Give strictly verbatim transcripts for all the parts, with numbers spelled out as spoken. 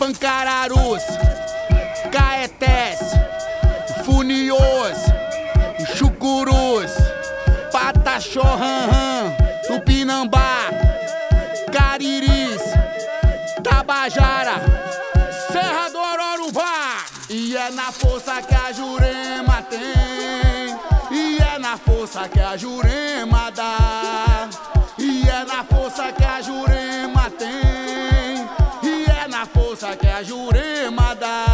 Pancararus, Caetés, Funiós, Xucurus, Pataxó, Tupinambá, Cariris, Tabajara, Serra do Ororobá. E é na força que a Jurema tem, e é na força que a Jurema dá, e é na força que a Jurema tem, e é na força que a Jurema dá.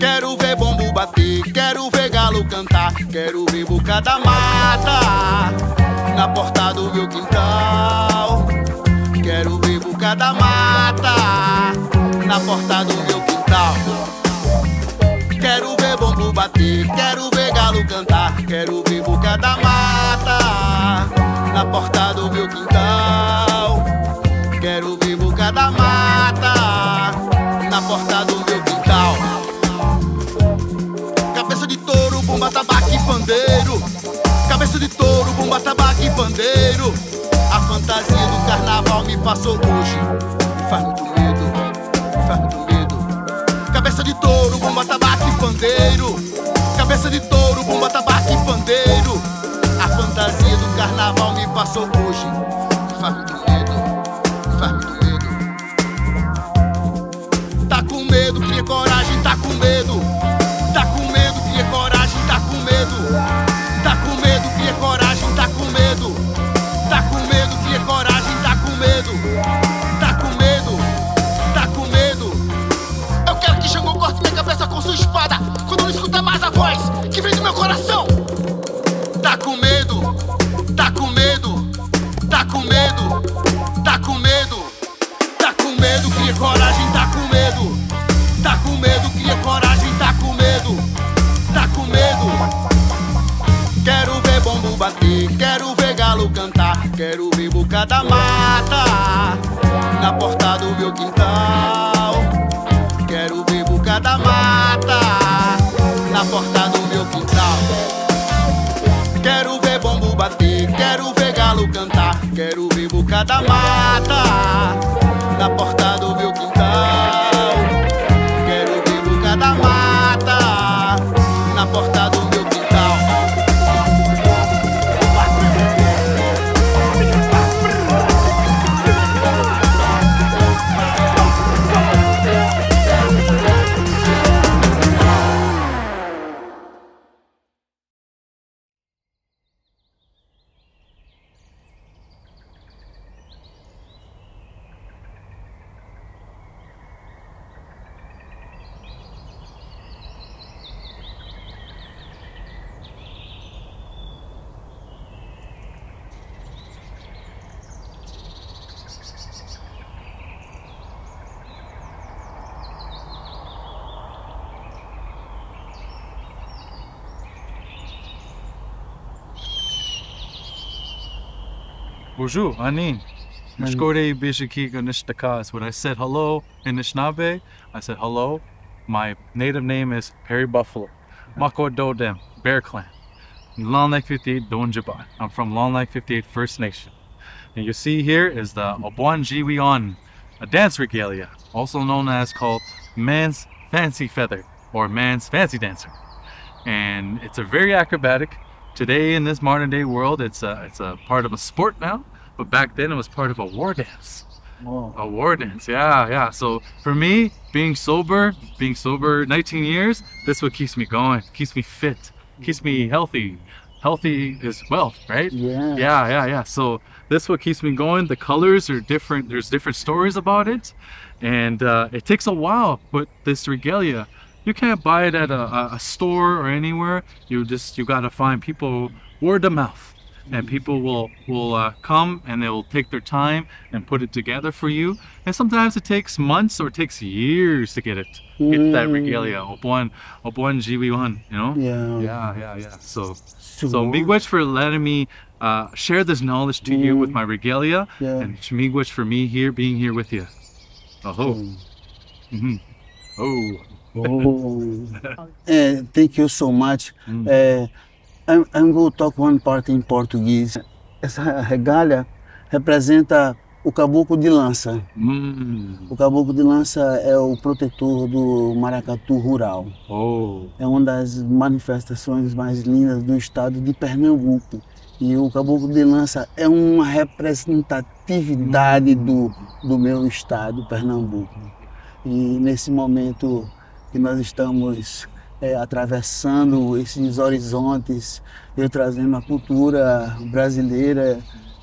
Quero ver bombo bater, quero ver galo cantar, quero ver boca da mata na porta do meu quintal. Quero ver boca da mata na porta do meu quintal. Quero ver bombo bater, quero ver galo cantar, quero ver boca da mata na porta do meu quintal. Quero ver boca da mata na porta do meu quintal. Cabeça de touro, bomba, atabaque e pandeiro. Cabeça de touro, bomba, atabaque e pandeiro. A fantasia do carnaval me passou hoje. Me faz muito medo, me faz muito medo. Cabeça de touro, bomba, atabaque e pandeiro. Cabeça de touro, bomba, atabaque e pandeiro. A fantasia do carnaval me passou hoje. Me faz muito medo, me faz muito medo. Tá com medo, cria coragem, tá com medo. Tá com medo, cria coragem, tá com medo. Tá com medo, cria coragem, tá com medo. Tá com medo, tá com medo. Eu quero que Xangô corte minha cabeça com sua espada, quando não escutar mais a voz que vem do meu coração. Tá com medo, tá com medo. Tá com medo, tá com medo. Tá com medo, cria coragem, tá com medo. Tá com medo, cria coragem, tá com medo. Tá com medo. Quero ver bombo bater, quero ver galo cantar, quero ver boca da mata na porta do meu quintal. Quero ver boca da mata na porta do meu quintal. Quero ver bombo bater, quero ver galo cantar, quero ver boca da mata na porta do meu quintal. Quero ver boca da mata na porta do meu quintal. Bonjour, Anin. Mishkore Bishikika Nishtakaas. When I said hello in Nishnaabe, I said hello. My native name is Perry Buffalo. Mako Dodem, Bear Clan. Long Lake fifty-eight Donjiban. I'm from Long Lake fifty-eight First Nation. And you see here is the Obwanjiwan, a dance regalia, also known as called man's fancy feather or man's fancy dancer. And it's a very acrobatic. Today in this modern day world, it's a, it's a part of a sport now. But back then it was part of a war dance. Oh. A war dance, yeah, yeah. So for me, being sober, being sober nineteen years, this is what keeps me going, keeps me fit, keeps me healthy. Healthy is wealth, right? Yeah. Yeah, yeah, yeah. So this is what keeps me going. The colors are different. There's different stories about it. And uh, it takes a while, but this regalia, you can't buy it at a, a store or anywhere. You just, you gotta find people word of mouth. And people will will uh, come and they'll take their time and put it together for you. And sometimes it takes months or it takes years to get it, mm. get that regalia, Obwan, Obwan Jiwiwan, you know? Yeah. Yeah, yeah, yeah. So, so miigwech for letting me uh, share this knowledge to mm. you with my regalia, yeah. and it's miigwech for me here, being here with you. Oh-ho. Mm. Mm-hmm. Oh. Oh. uh, thank you so much. Mm. Uh, I'm, I'm going to talk one part in Portuguese. Essa regalia representa o caboclo de lança. Mm. O caboclo de lança é o protetor do maracatu rural. Oh. É uma das manifestações mais lindas do estado de Pernambuco. E o caboclo de lança é uma representatividade do, do meu estado, Pernambuco. E nesse momento que nós estamos é, atravessando esses horizontes, eu trazendo a cultura brasileira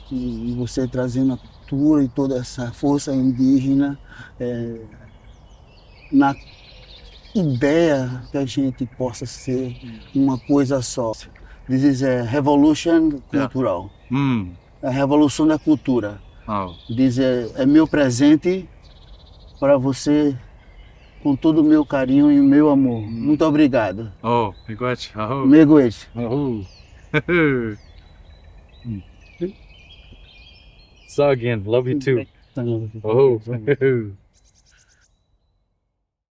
e você trazendo a e toda essa força indígena é, na ideia que a gente possa ser uma coisa só. This is a revolution cultural. Yeah. Mm. A revolução da cultura. Oh. This is, é meu presente para você com todo o meu carinho e o meu amor. Mm. Muito obrigado. Oh, miigwech. Oh. Miigwech. Oh. Again, love you too. Oh.